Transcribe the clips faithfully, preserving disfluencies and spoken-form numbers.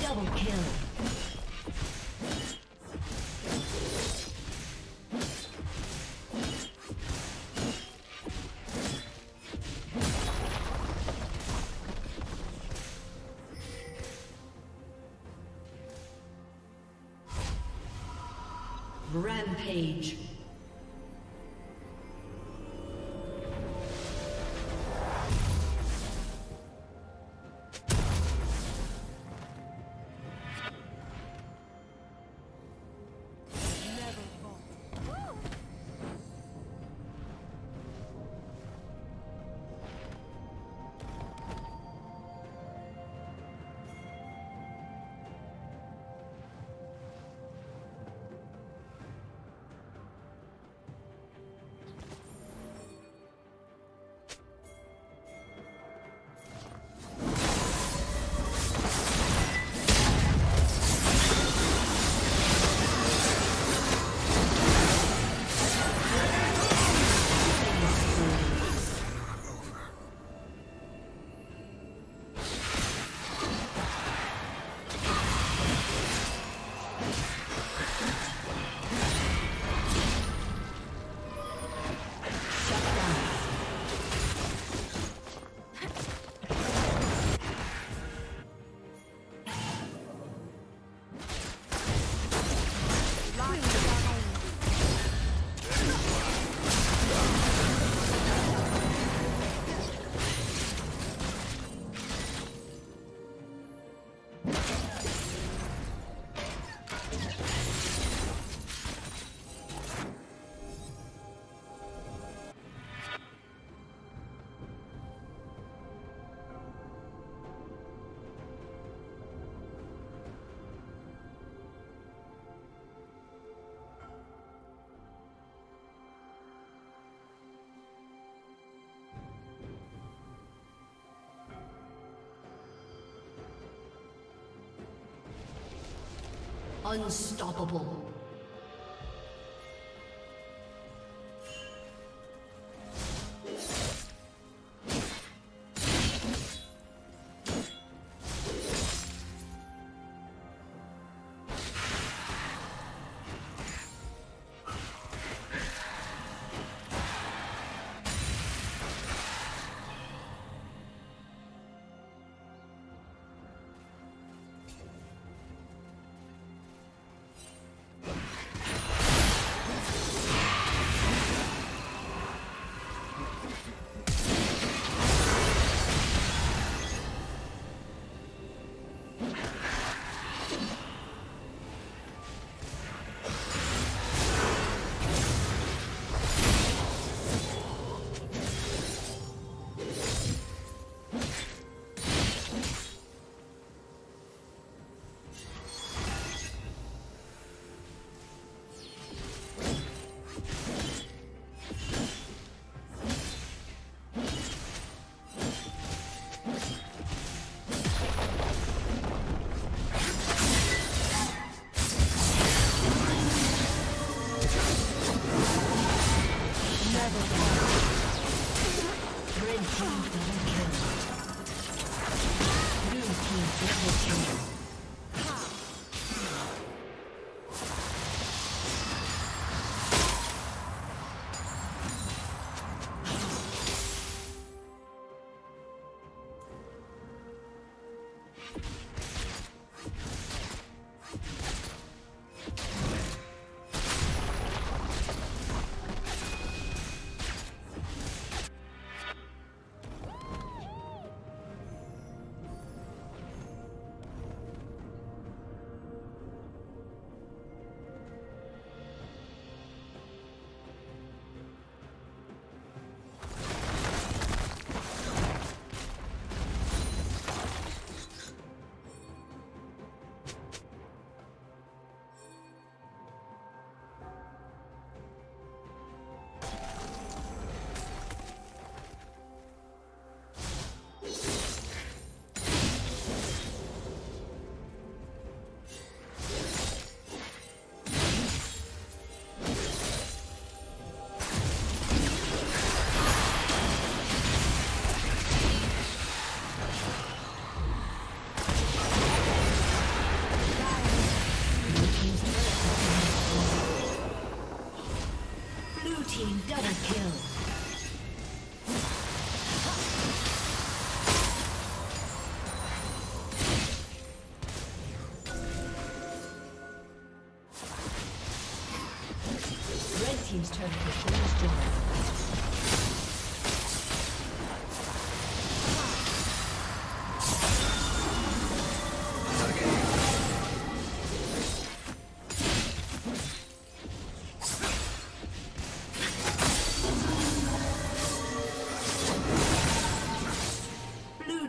Double kill. Rampage. Unstoppable. He's turning to his job. Blue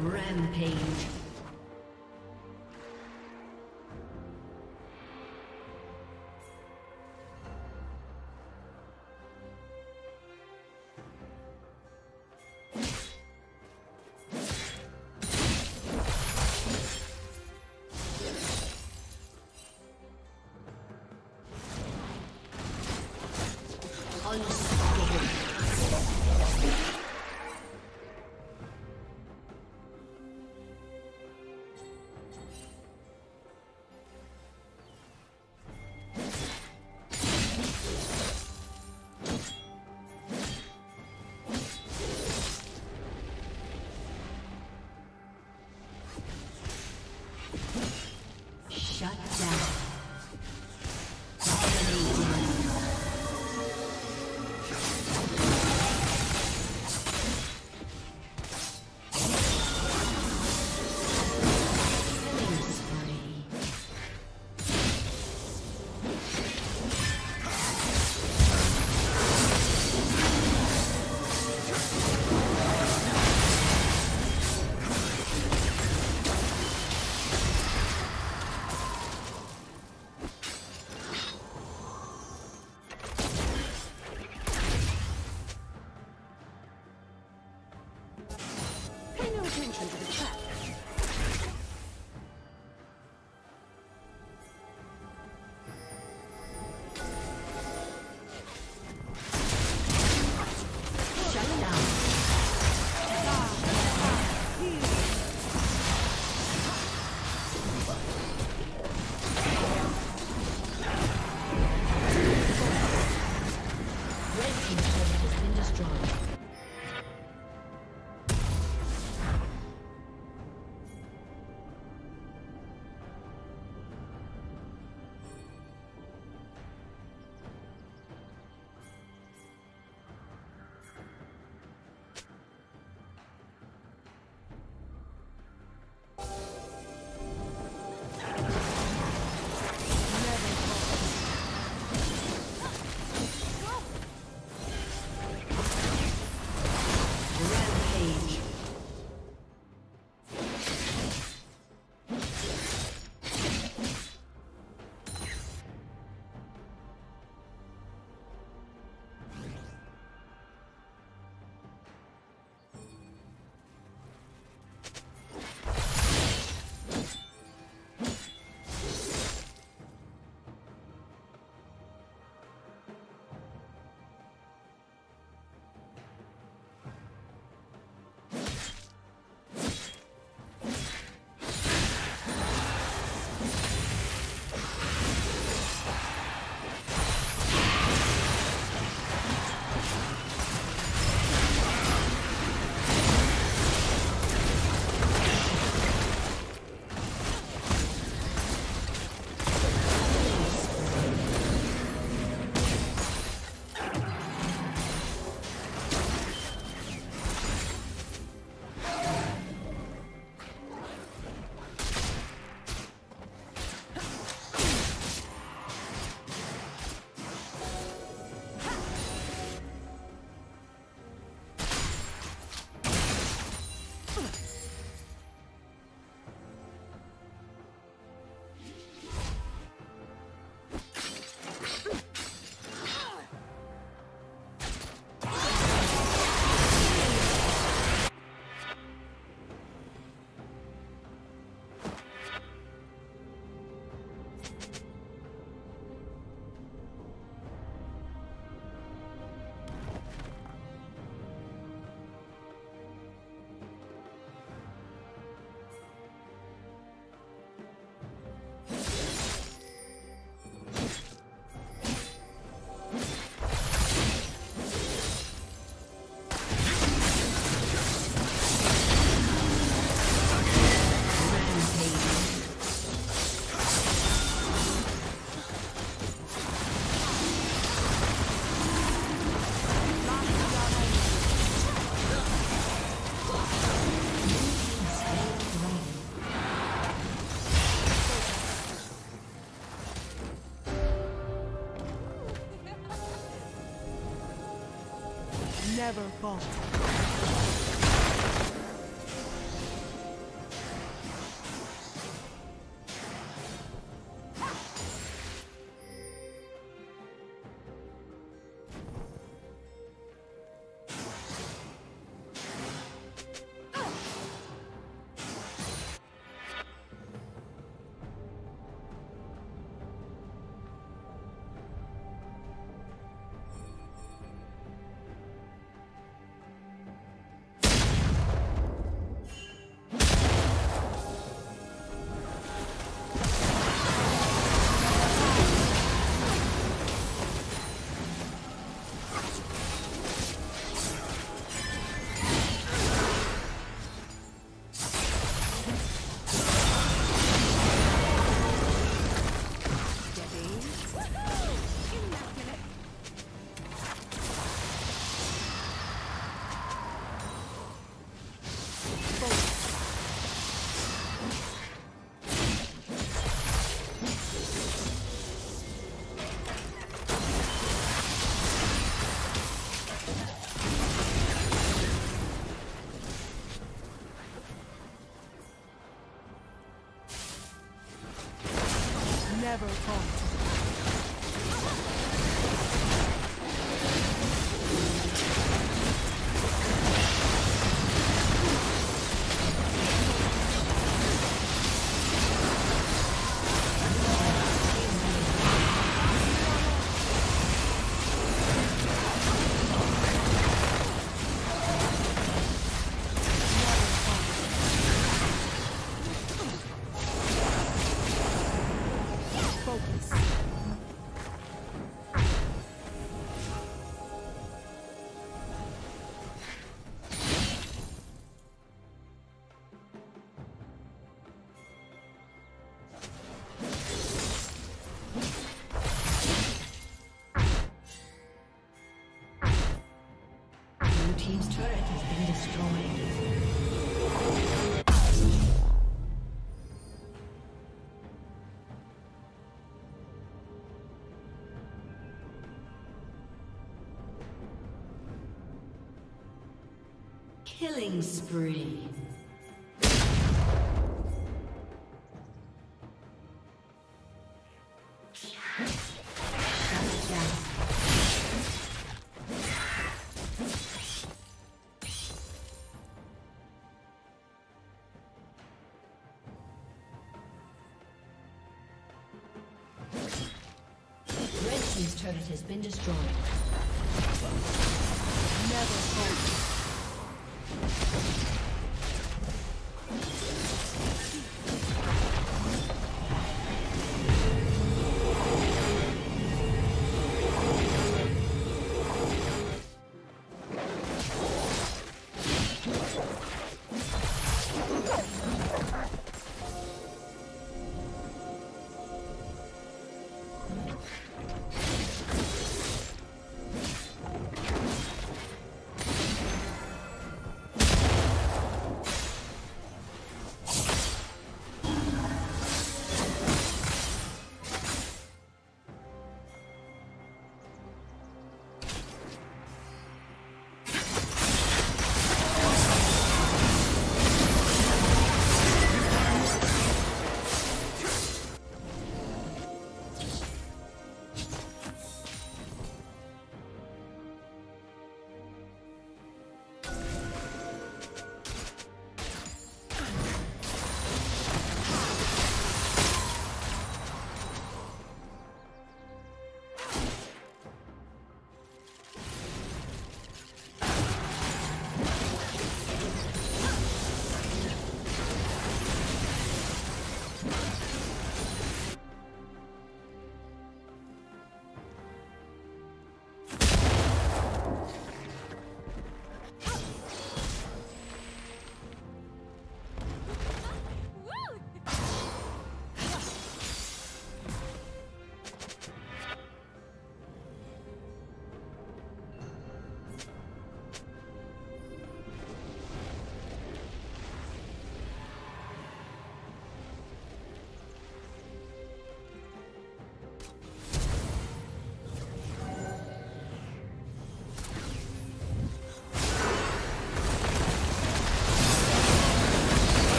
Rampage. Never fall. Never killing spree. Red team's turret has been destroyed. Never fall.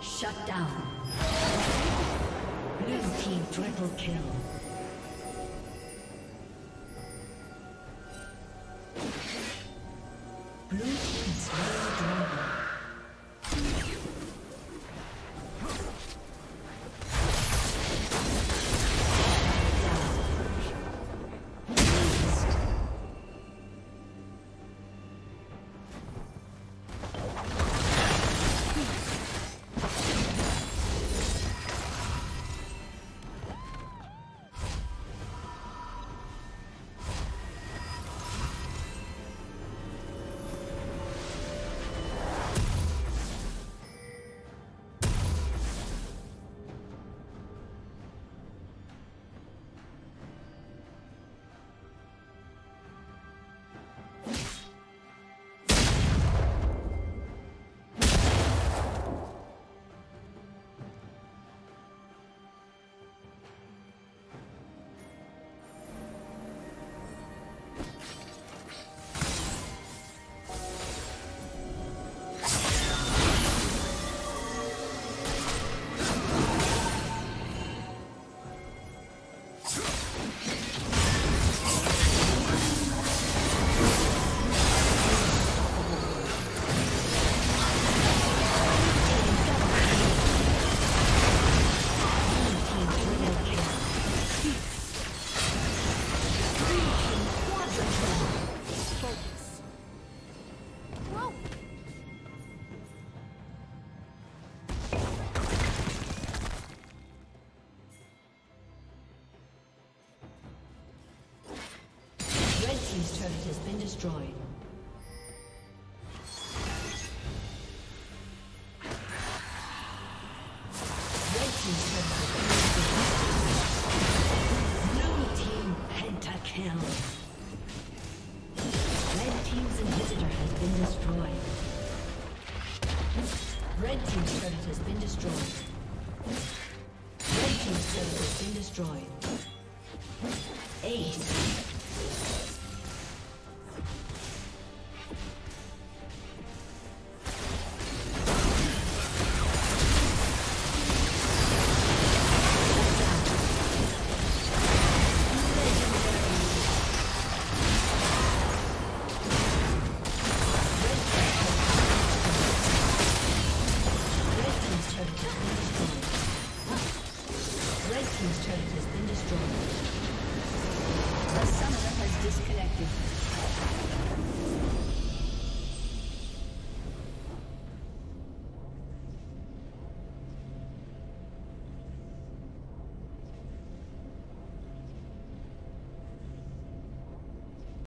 Shut down. Blue team triple kill. Blue team slay dragon. turret has been destroyed. Has been destroyed. The summoner has disconnected.